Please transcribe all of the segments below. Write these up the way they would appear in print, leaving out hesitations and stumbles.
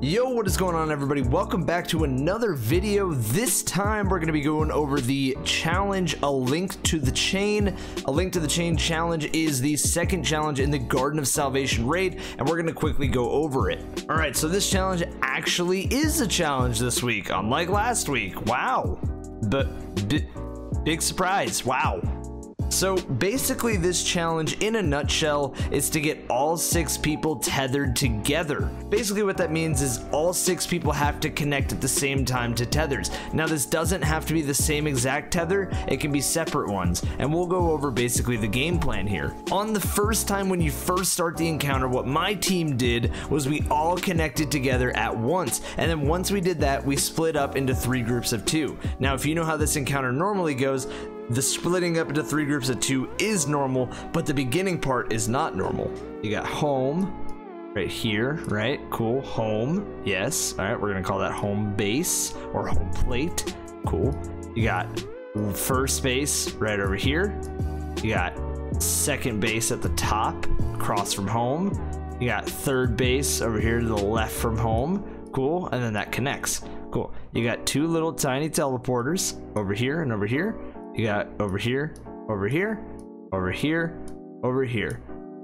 Yo, what is going on, everybody? Welcome back to another video. This time we're going to be going over the challenge, A Link to the Chain. A Link to the Chain challenge is the second challenge in the Garden of Salvation raid, and we're going to quickly go over it. All right, so this challenge actually is a challenge this week, unlike last week. Wow. Big surprise. Wow. So basically, this challenge in a nutshell is to get all 6 people tethered together. Basically what that means is all 6 people have to connect at the same time to tethers. Now this doesn't have to be the same exact tether, it can be separate ones, and we'll go over basically the game plan here. On the first time when you first start the encounter, what my team did was we all connected together at once, and then once we did that, we split up into 3 groups of 2. Now if you know how this encounter normally goes, the splitting up into 3 groups of 2 is normal, but the beginning part is not normal. You got home right here, right? Cool. Home. Yes. All right. We're going to call that home base or home plate. Cool. You got first base right over here. You got second base at the top across from home. You got third base over here to the left from home. Cool. And then that connects. Cool. You got 2 little tiny teleporters over here and over here. You got over here, over here, over here, over here,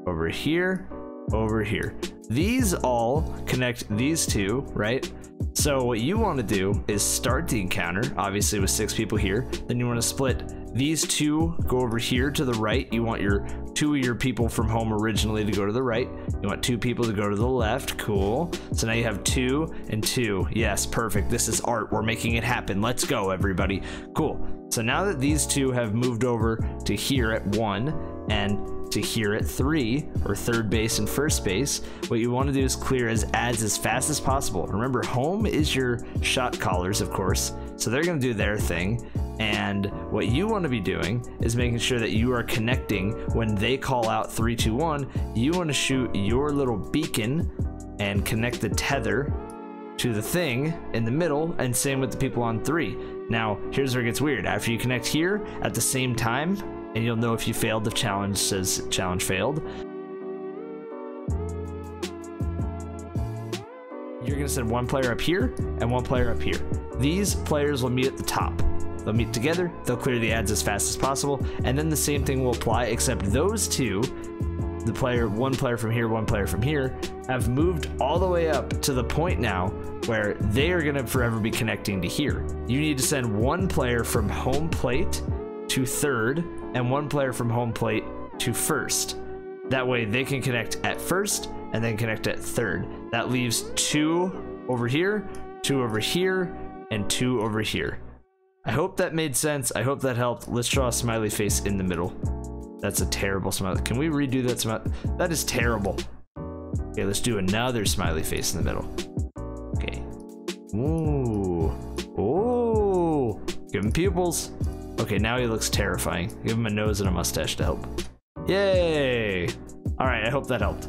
over here, over here. These all connect these 2, right? So what you want to do is start the encounter, obviously with 6 people here. Then you want to split these 2, go over here to the right. You want your 2 of your people from home originally to go to the right. You want 2 people to go to the left. Cool. So now you have 2 and 2. Yes, perfect. This is art. We're making it happen. Let's go, everybody. Cool. So now that these 2 have moved over to here at 1 and to here at 3, or third base and first base, what you want to do is clear as adds as fast as possible. Remember, home is your shot callers, of course, so they're going to do their thing. And what you want to be doing is making sure that you are connecting when they call out 3, 2, 1. You want to shoot your little beacon and connect the tether to the thing in the middle, and same with the people on 3. Now here's where it gets weird. After you connect here at the same time, and you'll know if you failed, the challenge says challenge failed. You're gonna send 1 player up here and 1 player up here. These players will meet at the top. They'll meet together, they'll clear the adds as fast as possible, and then the same thing will apply, except those 2, the player, 1 player from here, 1 player from here, have moved all the way up to the point now where they are going to forever be connecting to here. You need to send 1 player from home plate to third and 1 player from home plate to first. That way they can connect at first and then connect at third. That leaves 2 over here, 2 over here, and 2 over here. I hope that made sense. I hope that helped. Let's draw a smiley face in the middle. That's a terrible smile. Can we redo that smile? That is terrible. Okay, let's do another smiley face in the middle. Okay. Ooh. Ooh. Give him pupils. Okay, now he looks terrifying. Give him a nose and a mustache to help. Yay. All right, I hope that helped.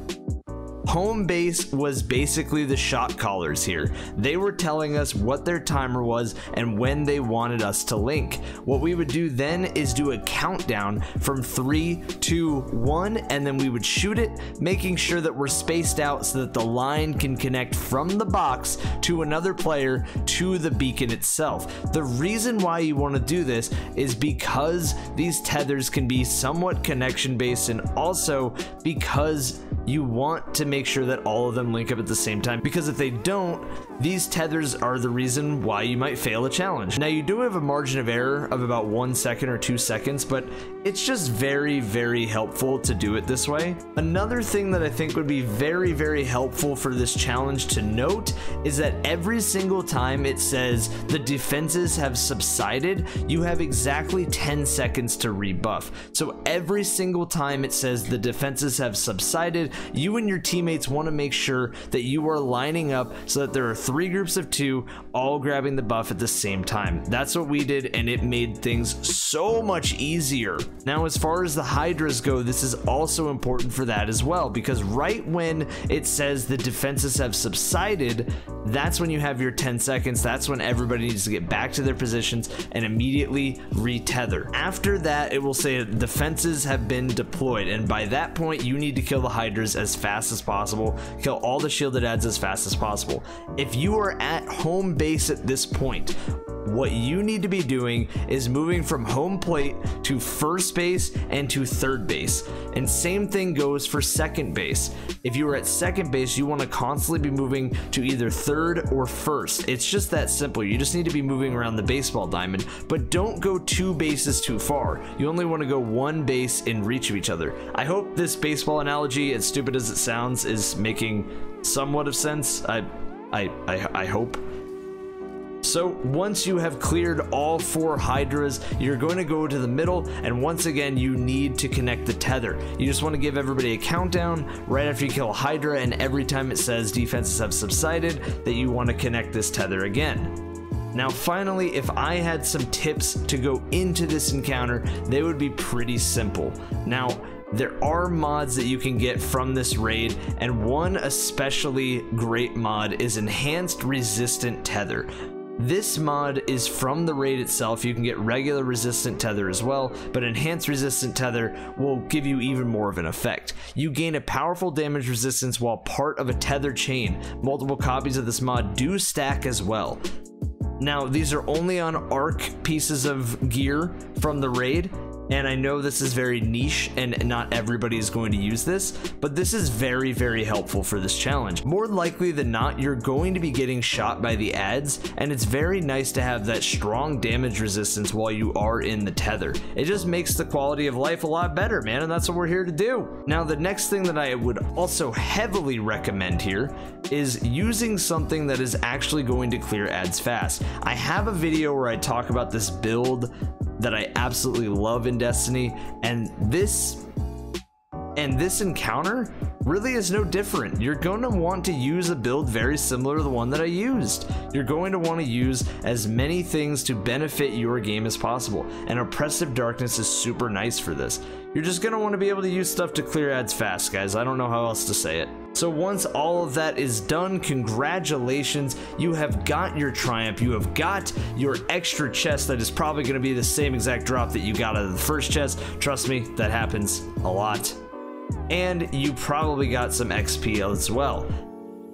Home base was basically the shot callers here. They were telling us what their timer was and when they wanted us to link. What we would do then is do a countdown from 3, 2, 1, and then we would shoot it, making sure that we're spaced out so that the line can connect from the box to another player to the beacon itself. The reason why you want to do this is because these tethers can be somewhat connection based, and also because you want to make sure that all of them link up at the same time, because if they don't, these tethers are the reason why you might fail a challenge. Now you do have a margin of error of about 1 second or 2 seconds, but it's just very, very helpful to do it this way. Another thing that I think would be very, very helpful for this challenge to note is that every single time it says the defenses have subsided, you have exactly 10 seconds to rebuff. So every single time it says the defenses have subsided, you and your teammates want to make sure that you are lining up so that there are 3 groups of 2 all grabbing the buff at the same time. That's what we did, and it made things so much easier. Now as far as the hydras go, this is also important for that as well, because right when it says the defenses have subsided, that's when you have your 10 seconds. That's when everybody needs to get back to their positions and immediately retether. After that, it will say defenses have been deployed, and by that point you need to kill the hydras tethers as fast as possible, kill all the shielded ads as fast as possible. If you are at home base at this point, what you need to be doing is moving from home plate to first base and to third base. And same thing goes for second base. If you are at second base, you want to constantly be moving to either third or first. It's just that simple. You just need to be moving around the baseball diamond, but don't go two bases too far. You only want to go one base in reach of each other. I hope this baseball analogy, as stupid as it sounds, is making somewhat of sense. I hope. So once you have cleared all four hydras, you're going to go to the middle, and once again you need to connect the tether. You just want to give everybody a countdown right after you kill a hydra, and every time it says defenses have subsided, that you want to connect this tether again. Now finally, if I had some tips to go into this encounter, they would be pretty simple. Now, there are mods that you can get from this raid, and one especially great mod is enhanced resistant tether. This mod is from the raid itself. You can get regular resistant tether as well, but enhanced resistant tether will give you even more of an effect. You gain a powerful damage resistance while part of a tether chain. Multiple copies of this mod do stack as well. Now, these are only on ARC pieces of gear from the raid, and I know this is very niche and not everybody is going to use this, but this is very, very helpful for this challenge. More likely than not, you're going to be getting shot by the adds, and it's very nice to have that strong damage resistance while you are in the tether. It just makes the quality of life a lot better, man, and that's what we're here to do. Now, the next thing that I would also heavily recommend here is using something that is actually going to clear adds fast. I have a video where I talk about this build that I absolutely love in Destiny, and this encounter really is no different. You're going to want to use a build very similar to the one that I used. You're going to want to use as many things to benefit your game as possible, and Oppressive Darkness is super nice for this. You're just going to want to be able to use stuff to clear ads fast, guys. I don't know how else to say it. So once all of that is done, congratulations, you have got your triumph, you have got your extra chest that is probably going to be the same exact drop that you got out of the first chest. Trust me, that happens a lot. And you probably got some XP as well.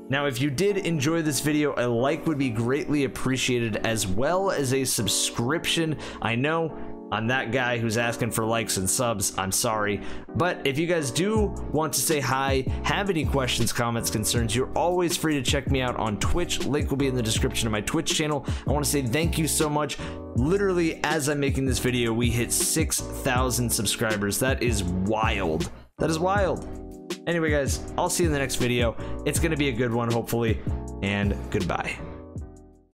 Now, if you did enjoy this video, a like would be greatly appreciated, as well as a subscription. I know, I'm that guy who's asking for likes and subs, I'm sorry. But if you guys do want to say hi, have any questions, comments, concerns, you're always free to check me out on Twitch. Link will be in the description of my Twitch channel. I want to say thank you so much. Literally, as I'm making this video, we hit 6,000 subscribers. That is wild. That is wild. Anyway, guys, I'll see you in the next video. It's going to be a good one, hopefully, and goodbye.